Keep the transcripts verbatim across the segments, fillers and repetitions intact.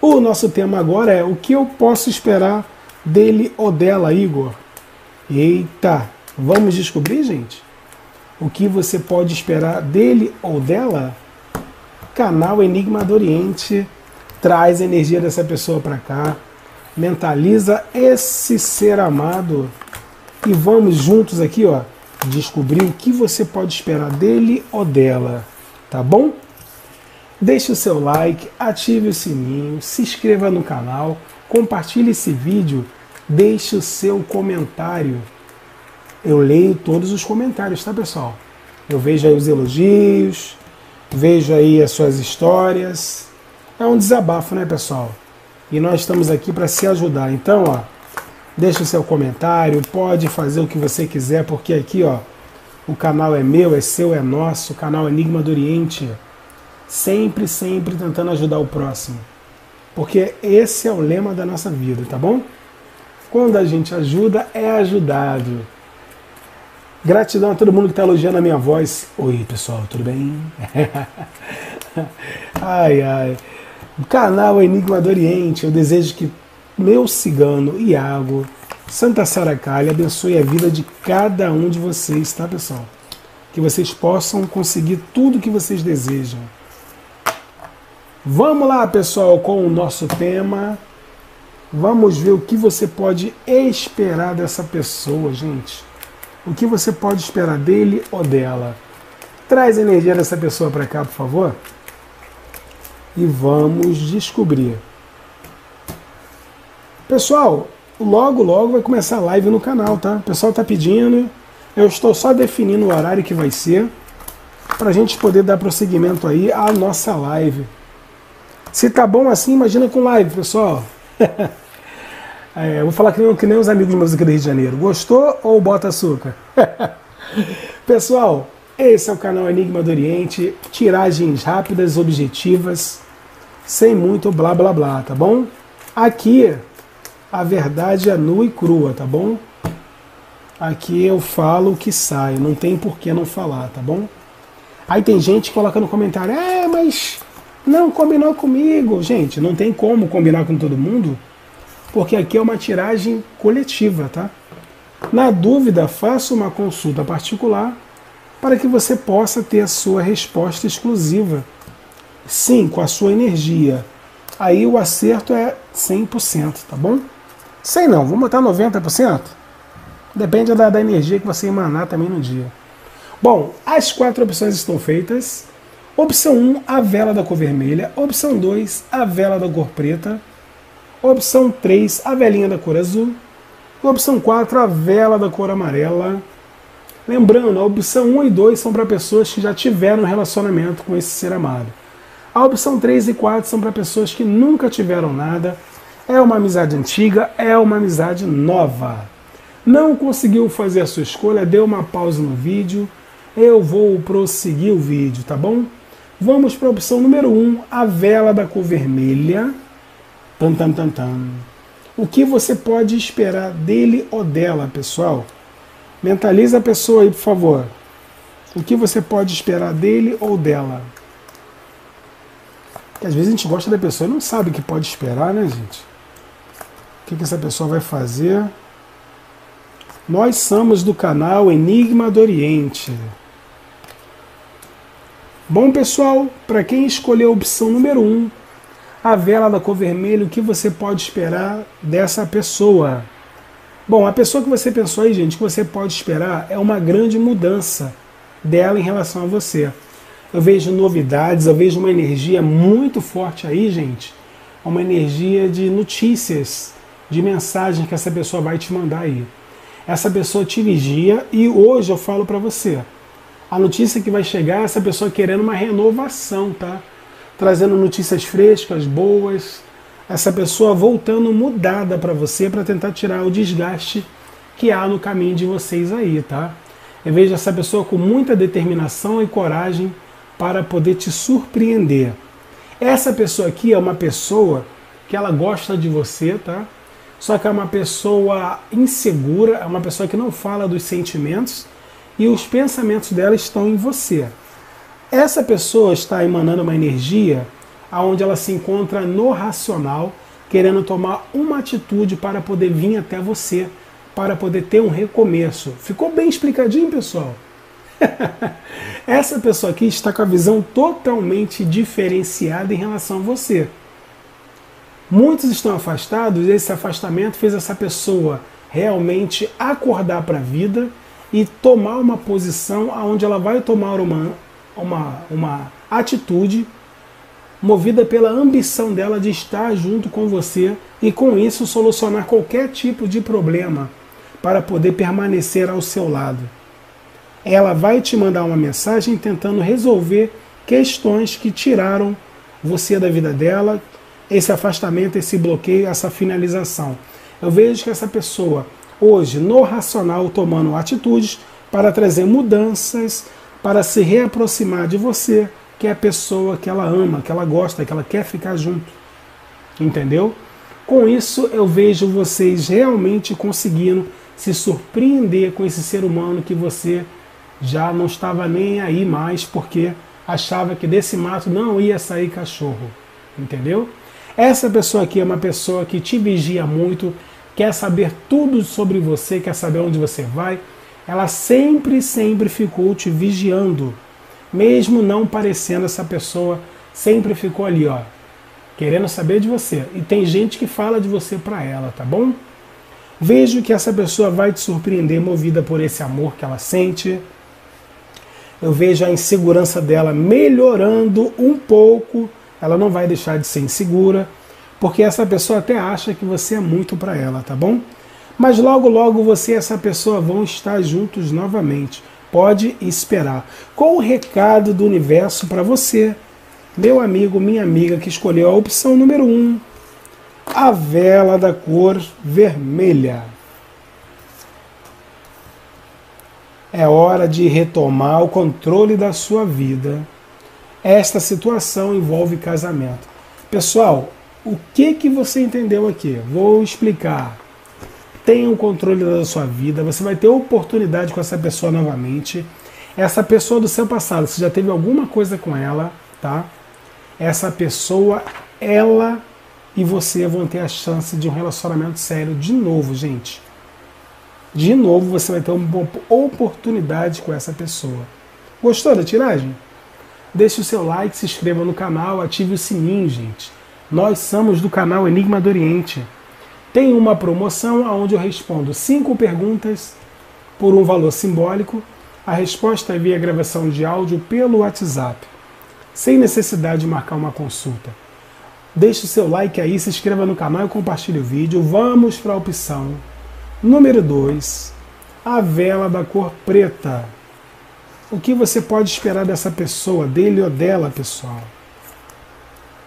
O nosso tema agora é o que eu posso esperar dele ou dela, Igor? Eita! Vamos descobrir, gente? O que você pode esperar dele ou dela? Canal Enigma do Oriente traz a energia dessa pessoa para cá, mentaliza esse ser amado e vamos juntos aqui, ó, descobrir o que você pode esperar dele ou dela, tá bom? Deixe o seu like, ative o sininho, se inscreva no canal, compartilhe esse vídeo, deixe o seu comentário. Eu leio todos os comentários, tá, pessoal? Eu vejo aí os elogios, vejo aí as suas histórias. É um desabafo, né, pessoal? E nós estamos aqui para se ajudar. Então, ó, deixa o seu comentário, pode fazer o que você quiser, porque aqui, ó, o canal é meu, é seu, é nosso, o canal Enigma do Oriente. Sempre, sempre tentando ajudar o próximo. Porque esse é o lema da nossa vida, tá bom? Quando a gente ajuda, é ajudado. Gratidão a todo mundo que está elogiando a minha voz. Oi, pessoal, tudo bem? Ai, ai. Canal Enigma do Oriente. Eu desejo que meu cigano, Iago, Santa Sara Kali, abençoe a vida de cada um de vocês, tá, pessoal? Que vocês possam conseguir tudo que vocês desejam. Vamos lá, pessoal, com o nosso tema. Vamos ver o que você pode esperar dessa pessoa, gente. O que você pode esperar dele ou dela? Traz a energia dessa pessoa para cá, por favor. E vamos descobrir. Pessoal, logo, logo vai começar a live no canal, tá? O pessoal tá pedindo. Eu estou só definindo o horário que vai ser, para a gente poder dar prosseguimento aí à nossa live. Se tá bom assim, imagina com live, pessoal. É, eu vou falar que nem, que nem os amigos meus aqui do Rio de Janeiro. Gostou ou bota açúcar? Pessoal, esse é o canal Enigma do Oriente. Tiragens rápidas, objetivas, sem muito blá blá blá, tá bom? Aqui, a verdade é nua e crua, tá bom? Aqui eu falo o que sai, não tem por que não falar, tá bom? Aí tem gente que coloca no comentário, é, mas não combinou comigo. Gente, não tem como combinar com todo mundo, porque aqui é uma tiragem coletiva, tá? Na dúvida, faça uma consulta particular para que você possa ter a sua resposta exclusiva. Sim, com a sua energia. Aí o acerto é cem por cento, tá bom? Sei não, vamos botar noventa por cento? Depende da, da energia que você emanar também no dia. Bom, as quatro opções estão feitas. Opção um, a vela da cor vermelha. Opção dois, a vela da cor preta. Opção três, a velinha da cor azul. Opção quatro, a vela da cor amarela. Lembrando, a opção um e dois são para pessoas que já tiveram relacionamento com esse ser amado. A opção três e quatro são para pessoas que nunca tiveram nada. É uma amizade antiga, é uma amizade nova. Não conseguiu fazer a sua escolha, deu uma pausa no vídeo. Eu vou prosseguir o vídeo, tá bom? Vamos para a opção número um, a vela da cor vermelha. Tam, tam, tam, tam. O que você pode esperar dele ou dela, pessoal? Mentaliza a pessoa aí, por favor. O que você pode esperar dele ou dela? Porque às vezes a gente gosta da pessoa e não sabe o que pode esperar, né, gente? O que, que essa pessoa vai fazer? Nós somos do canal Enigma do Oriente. Bom, pessoal, para quem escolheu a opção número um, a vela da cor vermelha, o que você pode esperar dessa pessoa? Bom, a pessoa que você pensou aí, gente, que você pode esperar é uma grande mudança dela em relação a você. Eu vejo novidades, eu vejo uma energia muito forte aí, gente. Uma energia de notícias, de mensagem que essa pessoa vai te mandar aí. Essa pessoa te vigia e hoje eu falo para você. A notícia que vai chegar é essa pessoa querendo uma renovação, tá? Trazendo notícias frescas, boas, essa pessoa voltando mudada para você para tentar tirar o desgaste que há no caminho de vocês aí, tá? Eu vejo essa pessoa com muita determinação e coragem para poder te surpreender. Essa pessoa aqui é uma pessoa que ela gosta de você, tá? Só que é uma pessoa insegura, é uma pessoa que não fala dos sentimentos e os pensamentos dela estão em você. Essa pessoa está emanando uma energia aonde ela se encontra no racional, querendo tomar uma atitude para poder vir até você, para poder ter um recomeço. Ficou bem explicadinho, pessoal? Essa pessoa aqui está com a visão totalmente diferenciada em relação a você. Muitos estão afastados e esse afastamento fez essa pessoa realmente acordar para a vida e tomar uma posição onde ela vai tomar uma, uma, uma atitude movida pela ambição dela de estar junto com você e com isso solucionar qualquer tipo de problema para poder permanecer ao seu lado. Ela vai te mandar uma mensagem tentando resolver questões que tiraram você da vida dela, esse afastamento, esse bloqueio, essa finalização. Eu vejo que essa pessoa, hoje, no racional, tomando atitudes para trazer mudanças, para se reaproximar de você, que é a pessoa que ela ama, que ela gosta, que ela quer ficar junto. Entendeu? Com isso, eu vejo vocês realmente conseguindo se surpreender com esse ser humano que você já não estava nem aí mais, porque achava que desse mato não ia sair cachorro. Entendeu? Essa pessoa aqui é uma pessoa que te vigia muito, quer saber tudo sobre você, quer saber onde você vai. Ela sempre, sempre ficou te vigiando. Mesmo não parecendo, essa pessoa sempre ficou ali, ó, querendo saber de você. E tem gente que fala de você pra ela, tá bom? Vejo que essa pessoa vai te surpreender, movida por esse amor que ela sente. Eu vejo a insegurança dela melhorando um pouco. Ela não vai deixar de ser insegura, porque essa pessoa até acha que você é muito pra ela, tá bom? Mas logo, logo você e essa pessoa vão estar juntos novamente. Pode esperar. Qual o recado do universo para você, meu amigo, minha amiga, que escolheu a opção número um, a vela da cor vermelha? É hora de retomar o controle da sua vida. Esta situação envolve casamento. Pessoal, o que que você entendeu aqui? Vou explicar. Tenha o controle da sua vida, você vai ter oportunidade com essa pessoa novamente. Essa pessoa do seu passado, você já teve alguma coisa com ela, tá? Essa pessoa, ela e você vão ter a chance de um relacionamento sério de novo, gente. De novo você vai ter uma oportunidade com essa pessoa. Gostou da tiragem? Deixe o seu like, se inscreva no canal, ative o sininho, gente. Nós somos do canal Enigma do Oriente. Tem uma promoção onde eu respondo cinco perguntas por um valor simbólico. A resposta é via gravação de áudio pelo WhatsApp, sem necessidade de marcar uma consulta. Deixe o seu like aí, se inscreva no canal e compartilhe o vídeo. Vamos para a opção número dois, a vela da cor preta. O que você pode esperar dessa pessoa, dele ou dela, pessoal?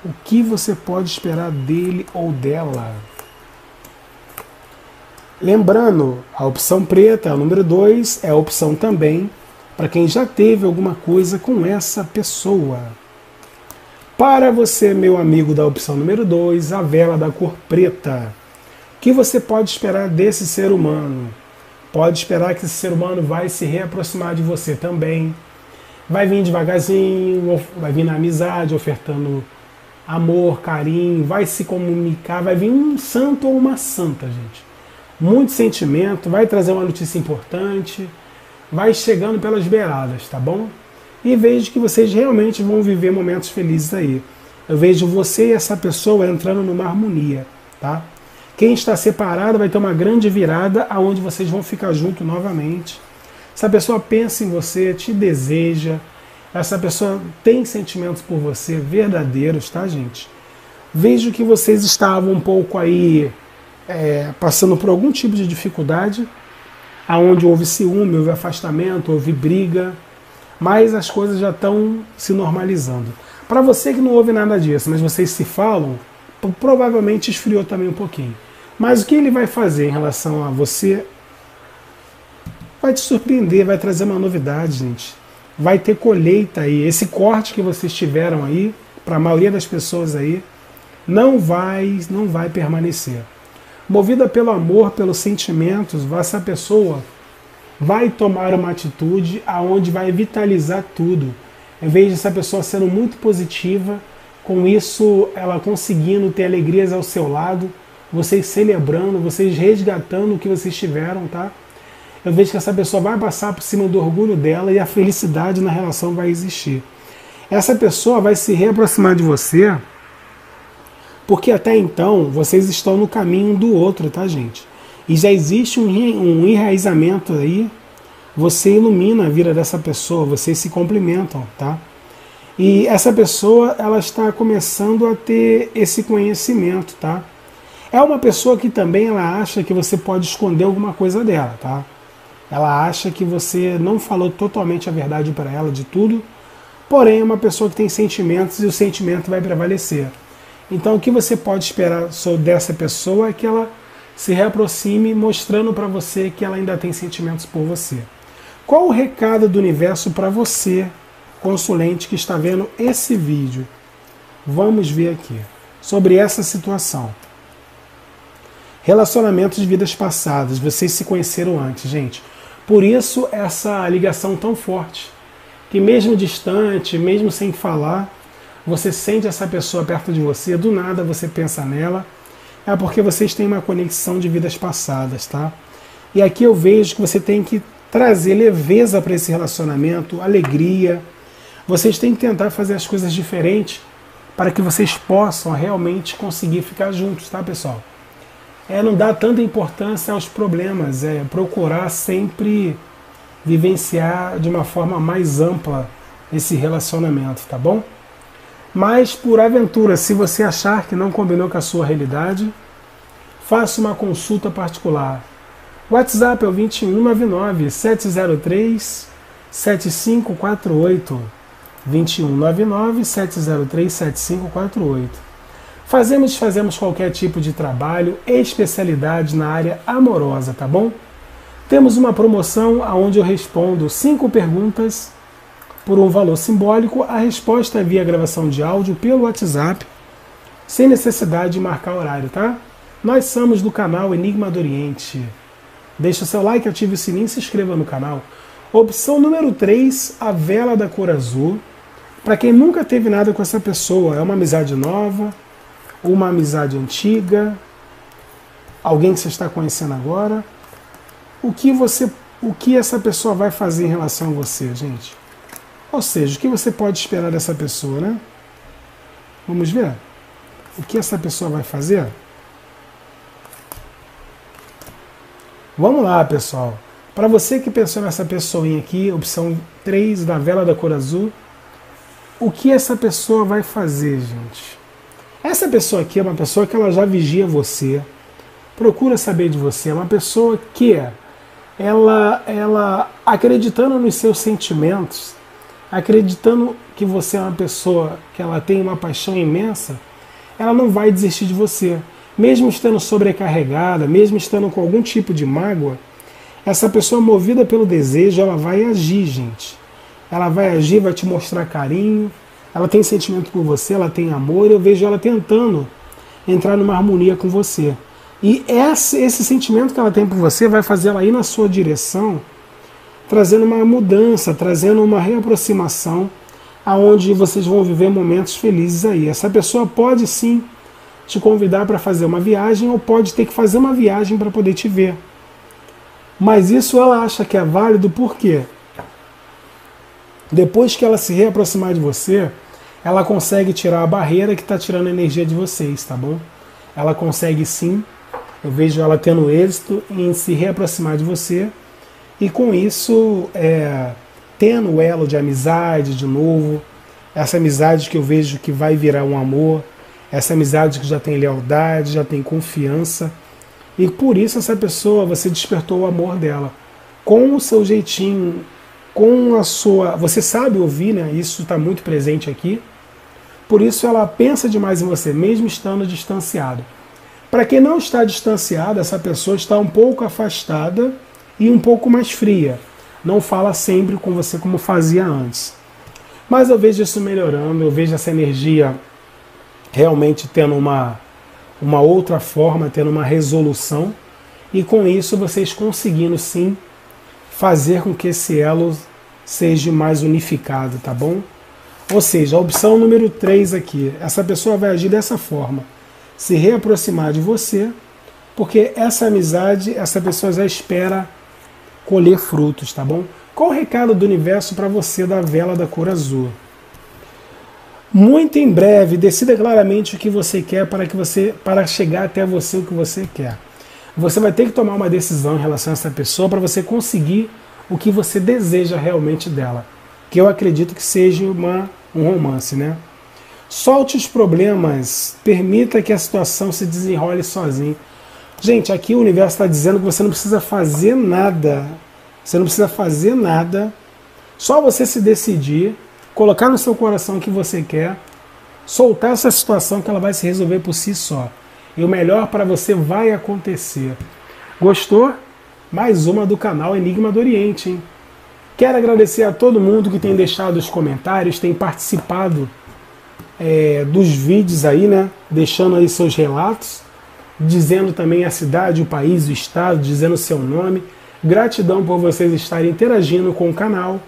O que você pode esperar dele ou dela? Lembrando, a opção preta, a número dois, é a opção também para quem já teve alguma coisa com essa pessoa. Para você, meu amigo, da opção número dois, a vela da cor preta. O que você pode esperar desse ser humano? Pode esperar que esse ser humano vai se reaproximar de você também. Vai vir devagarzinho, vai vir na amizade, ofertando amor, carinho, vai se comunicar, vai vir um santo ou uma santa, gente. Muito sentimento, vai trazer uma notícia importante, vai chegando pelas beiradas, tá bom? E vejo que vocês realmente vão viver momentos felizes aí. Eu vejo você e essa pessoa entrando numa harmonia, tá? Quem está separado vai ter uma grande virada aonde vocês vão ficar juntos novamente. Essa pessoa pensa em você, te deseja, essa pessoa tem sentimentos por você verdadeiros, tá, gente? Vejo que vocês estavam um pouco aí... É, passando por algum tipo de dificuldade, aonde houve ciúme, houve afastamento, houve briga, mas as coisas já estão se normalizando. Para você que não houve nada disso, mas vocês se falam, provavelmente esfriou também um pouquinho. Mas o que ele vai fazer em relação a você? Vai te surpreender, vai trazer uma novidade, gente. Vai ter colheita aí. Esse corte que vocês tiveram aí, para a maioria das pessoas aí, não vai, não vai permanecer. Movida pelo amor, pelos sentimentos, essa pessoa vai tomar uma atitude aonde vai vitalizar tudo. Eu vejo essa pessoa sendo muito positiva, com isso ela conseguindo ter alegrias ao seu lado, vocês celebrando, vocês resgatando o que vocês tiveram, tá? Eu vejo que essa pessoa vai passar por cima do orgulho dela e a felicidade na relação vai existir. Essa pessoa vai se reaproximar de você, porque até então vocês estão no caminho do outro, tá, gente? E já existe um, um enraizamento aí, você ilumina a vida dessa pessoa, vocês se complementam, tá? E essa pessoa, ela está começando a ter esse conhecimento, tá? É uma pessoa que também ela acha que você pode esconder alguma coisa dela, tá? Ela acha que você não falou totalmente a verdade para ela de tudo, porém é uma pessoa que tem sentimentos e o sentimento vai prevalecer. Então o que você pode esperar dessa pessoa é que ela se reaproxime mostrando para você que ela ainda tem sentimentos por você. Qual o recado do universo para você, consulente, que está vendo esse vídeo? Vamos ver aqui, sobre essa situação. Relacionamentos de vidas passadas, vocês se conheceram antes, gente. Por isso essa ligação tão forte, que mesmo distante, mesmo sem falar, você sente essa pessoa perto de você, do nada você pensa nela, é porque vocês têm uma conexão de vidas passadas, tá? E aqui eu vejo que você tem que trazer leveza para esse relacionamento, alegria, vocês têm que tentar fazer as coisas diferentes para que vocês possam realmente conseguir ficar juntos, tá, pessoal? É não dar tanta importância aos problemas, é procurar sempre vivenciar de uma forma mais ampla esse relacionamento, tá bom? Mas, por aventura, se você achar que não combinou com a sua realidade, faça uma consulta particular. WhatsApp é o dois um nove nove, sete zero três, sete cinco quatro oito. dois um nove nove, sete zero três, sete cinco quatro oito. Fazemos fazemos qualquer tipo de trabalho, especialidade na área amorosa, tá bom? Temos uma promoção onde eu respondo cinco perguntas por um valor simbólico. A resposta é via gravação de áudio pelo WhatsApp, sem necessidade de marcar horário, tá? Nós somos do canal Enigma do Oriente. Deixa o seu like, ative o sininho e se inscreva no canal. Opção número três, a vela da cor azul. Para quem nunca teve nada com essa pessoa, é uma amizade nova, uma amizade antiga, alguém que você está conhecendo agora. O que, você, o que essa pessoa vai fazer em relação a você, gente? Ou seja, o que você pode esperar dessa pessoa, né? Vamos ver? O que essa pessoa vai fazer? Vamos lá, pessoal. Para você que pensou nessa pessoinha aqui, opção três da vela da cor azul, o que essa pessoa vai fazer, gente? Essa pessoa aqui é uma pessoa que ela já vigia você, procura saber de você, é uma pessoa que ela, ela acreditando nos seus sentimentos, acreditando que você é uma pessoa que ela tem uma paixão imensa, ela não vai desistir de você. Mesmo estando sobrecarregada, mesmo estando com algum tipo de mágoa, essa pessoa movida pelo desejo, ela vai agir, gente. Ela vai agir, vai te mostrar carinho, ela tem sentimento por você, ela tem amor, eu vejo ela tentando entrar numa harmonia com você. E esse, esse sentimento que ela tem por você vai fazer ela ir na sua direção, trazendo uma mudança, trazendo uma reaproximação, aonde vocês vão viver momentos felizes aí. Essa pessoa pode sim te convidar para fazer uma viagem, ou pode ter que fazer uma viagem para poder te ver. Mas isso ela acha que é válido porque depois que ela se reaproximar de você, ela consegue tirar a barreira que está tirando a energia de vocês, tá bom? Ela consegue sim, eu vejo ela tendo êxito em se reaproximar de você, e com isso, é, tendo o elo de amizade de novo, essa amizade que eu vejo que vai virar um amor, essa amizade que já tem lealdade, já tem confiança, e por isso essa pessoa, você despertou o amor dela, com o seu jeitinho, com a sua... Você sabe ouvir, né? Isso está muito presente aqui. Por isso ela pensa demais em você, mesmo estando distanciado. Para quem não está distanciado, essa pessoa está um pouco afastada e um pouco mais fria. Não fala sempre com você como fazia antes. Mas eu vejo isso melhorando, eu vejo essa energia realmente tendo uma, uma outra forma, tendo uma resolução. E com isso vocês conseguindo sim fazer com que esse elo seja mais unificado, tá bom? Ou seja, a opção número três aqui, essa pessoa vai agir dessa forma, se reaproximar de você, porque essa amizade, essa pessoa já espera colher frutos, tá bom? Qual o recado do universo para você da vela da cor azul? Muito em breve, decida claramente o que você quer para, que você, para chegar até você o que você quer. Você vai ter que tomar uma decisão em relação a essa pessoa para você conseguir o que você deseja realmente dela. Que eu acredito que seja uma, um romance, né? Solte os problemas, permita que a situação se desenrole sozinho. Gente, aqui o universo está dizendo que você não precisa fazer nada. Você não precisa fazer nada. Só você se decidir, colocar no seu coração o que você quer, soltar essa situação que ela vai se resolver por si só. E o melhor para você vai acontecer. Gostou? Mais uma do canal Enigma do Oriente, hein? Quero agradecer a todo mundo que tem deixado os comentários, tem participado é, dos vídeos aí, né? Deixando aí seus relatos, dizendo também a cidade, o país, o estado, dizendo seu nome. Gratidão por vocês estarem interagindo com o canal.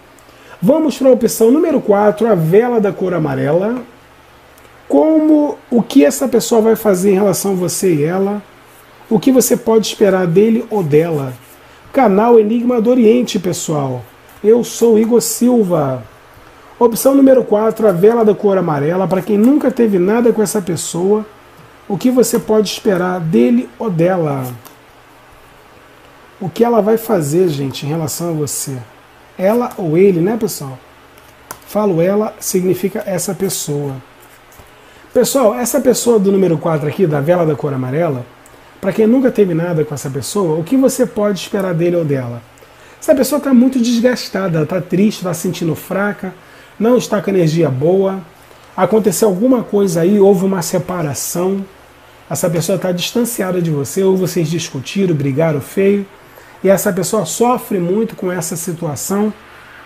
Vamos para a opção número quatro, a vela da cor amarela. Como, o que essa pessoa vai fazer em relação a você e ela, o que você pode esperar dele ou dela. Canal Enigma do Oriente, pessoal. Eu sou Igor Silva. Opção número quatro, a vela da cor amarela. Para quem nunca teve nada com essa pessoa, o que você pode esperar dele ou dela. O que ela vai fazer, gente, em relação a você. Ela ou ele, né, pessoal? Falo ela, significa essa pessoa. Pessoal, essa pessoa do número quatro aqui, da vela da cor amarela, para quem nunca teve nada com essa pessoa, o que você pode esperar dele ou dela? Essa pessoa está muito desgastada, está triste, está se sentindo fraca, não está com energia boa, aconteceu alguma coisa aí, houve uma separação, essa pessoa está distanciada de você, ou vocês discutiram, brigaram feio, e essa pessoa sofre muito com essa situação,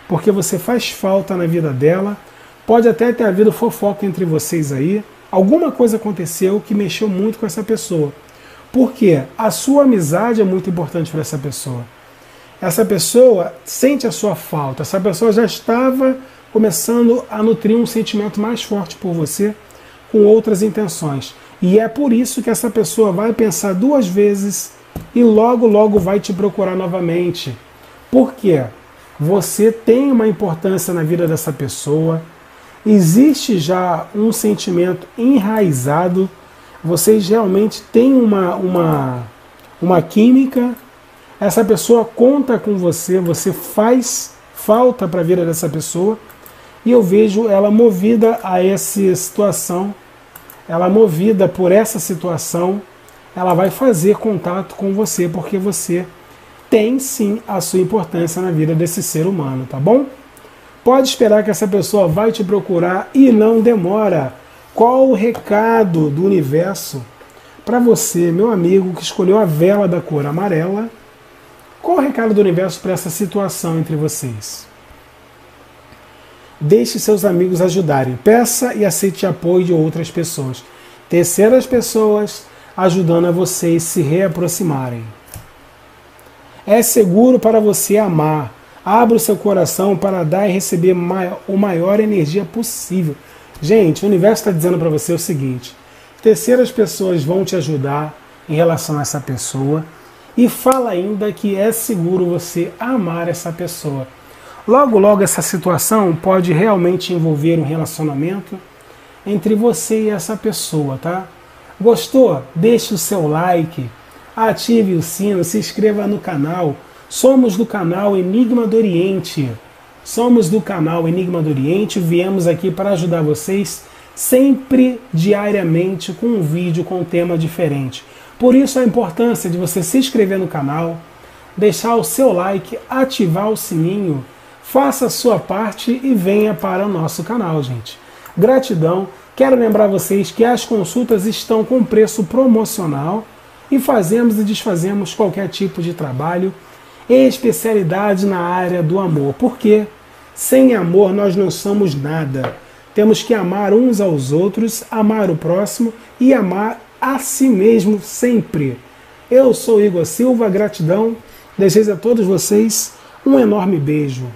porque você faz falta na vida dela, pode até ter havido fofoca entre vocês aí, alguma coisa aconteceu que mexeu muito com essa pessoa. Por quê? A sua amizade é muito importante para essa pessoa. Essa pessoa sente a sua falta. Essa pessoa já estava começando a nutrir um sentimento mais forte por você com outras intenções. E é por isso que essa pessoa vai pensar duas vezes e logo, logo vai te procurar novamente. Por quê? Você tem uma importância na vida dessa pessoa. Existe já um sentimento enraizado. Vocês realmente têm uma, uma, uma química, essa pessoa conta com você, você faz falta para a vida dessa pessoa, e eu vejo ela movida a essa situação, ela movida por essa situação, ela vai fazer contato com você, porque você tem sim a sua importância na vida desse ser humano, tá bom? Pode esperar que essa pessoa vai te procurar e não demora. Qual o recado do universo para você, meu amigo, que escolheu a vela da cor amarela? Qual o recado do universo para essa situação entre vocês? Deixe seus amigos ajudarem. Peça e aceite apoio de outras pessoas. Terceiras pessoas ajudando a vocês se reaproximarem. É seguro para você amar. Abra o seu coração para dar e receber maior, o maior energia possível. Gente, o universo está dizendo para você o seguinte, terceiras pessoas vão te ajudar em relação a essa pessoa e fala ainda que é seguro você amar essa pessoa. Logo, logo essa situação pode realmente envolver um relacionamento entre você e essa pessoa, tá? Gostou? Deixe o seu like, ative o sino, se inscreva no canal. Somos do canal Enigma do Oriente. Somos do canal Enigma do Oriente, viemos aqui para ajudar vocês sempre, diariamente, com um vídeo com um tema diferente. Por isso a importância de você se inscrever no canal, deixar o seu like, ativar o sininho, faça a sua parte e venha para o nosso canal, gente. Gratidão, quero lembrar vocês que as consultas estão com preço promocional e fazemos e desfazemos qualquer tipo de trabalho e especialidade na área do amor. Por quê? Sem amor nós não somos nada. Temos que amar uns aos outros, amar o próximo e amar a si mesmo sempre. Eu sou Igor Silva, gratidão. Desejo a todos vocês um enorme beijo.